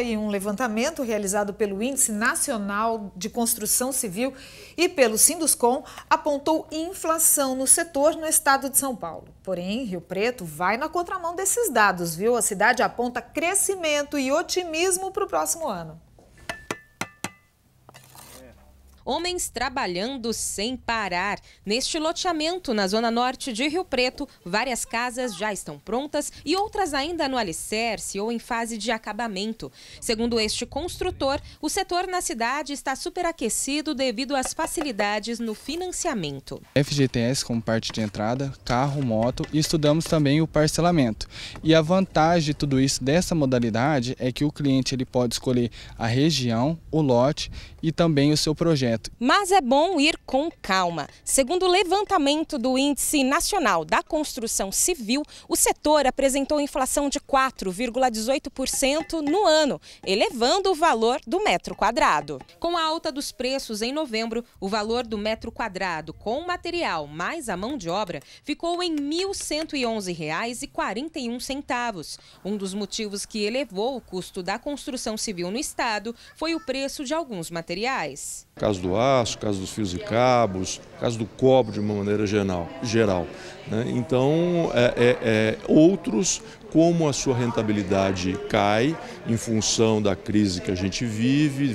E um levantamento realizado pelo Índice Nacional de Construção Civil e pelo Sinduscom apontou inflação no setor no estado de São Paulo. Porém, Rio Preto vai na contramão desses dados, viu? A cidade aponta crescimento e otimismo para o próximo ano. Homens trabalhando sem parar. Neste loteamento, na zona norte de Rio Preto, várias casas já estão prontas e outras ainda no alicerce ou em fase de acabamento. Segundo este construtor, o setor na cidade está superaquecido devido às facilidades no financiamento. FGTS como parte de entrada, carro, moto e estudamos também o parcelamento. E a vantagem de tudo isso, dessa modalidade, é que o cliente ele pode escolher a região, o lote e também o seu projeto. Mas é bom ir com calma. Segundo o levantamento do Índice Nacional da Construção Civil, o setor apresentou inflação de 4,18% no ano, elevando o valor do metro quadrado. Com a alta dos preços em novembro, o valor do metro quadrado com material mais a mão de obra ficou em R$ 1.111,41. Um dos motivos que elevou o custo da construção civil no estado foi o preço de alguns materiais. Caso do aço, caso dos fios e cabos, caso do cobre de uma maneira geral, né? Então, outros, como a sua rentabilidade cai em função da crise que a gente vive,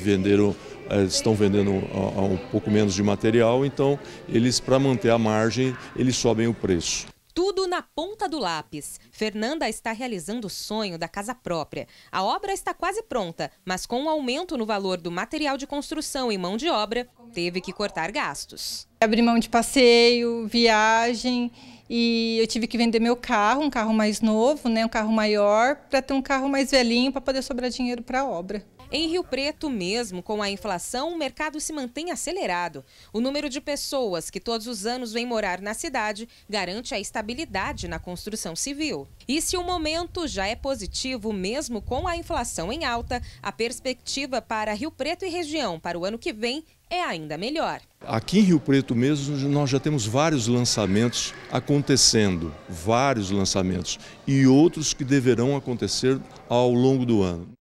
estão vendendo um pouco menos de material, então eles, para manter a margem, eles sobem o preço. Tudo na ponta do lápis. Fernanda está realizando o sonho da casa própria. A obra está quase pronta, mas com o aumento no valor do material de construção e mão de obra, teve que cortar gastos. Abri mão de passeio, viagem e eu tive que vender meu carro, um carro mais novo, né, um carro maior, para ter um carro mais velhinho para poder sobrar dinheiro para a obra. Em Rio Preto, mesmo com a inflação, o mercado se mantém acelerado. O número de pessoas que todos os anos vêm morar na cidade garante a estabilidade na construção civil. E se o momento já é positivo, mesmo com a inflação em alta, a perspectiva para Rio Preto e região para o ano que vem é ainda melhor. Aqui em Rio Preto mesmo, nós já temos vários lançamentos acontecendo, e outros que deverão acontecer ao longo do ano.